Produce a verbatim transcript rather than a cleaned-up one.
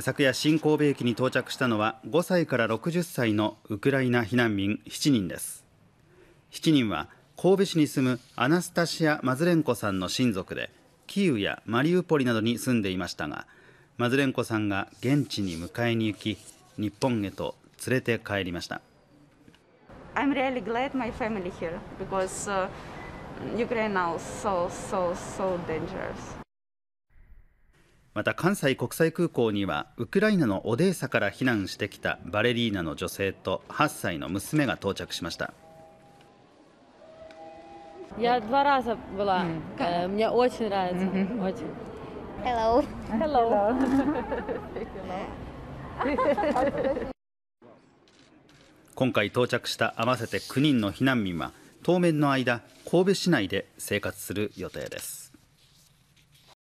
昨夜、新神戸駅に到着したのはごさいからろくじゅっさいのウクライナ避難民しちにんです。しちにんは神戸市に住むアナスタシア・マズレンコさんの親族で、キーウやマリウポリなどに住んでいましたが、マズレンコさんが現地に迎えに行き、日本へと連れて帰りました。また関西国際空港にはウクライナのオデーサから避難してきたバレリーナの女性とはっさいの娘が到着しました。今回到着した合わせてきゅうにんの避難民は当面の間、神戸市内で生活する予定です。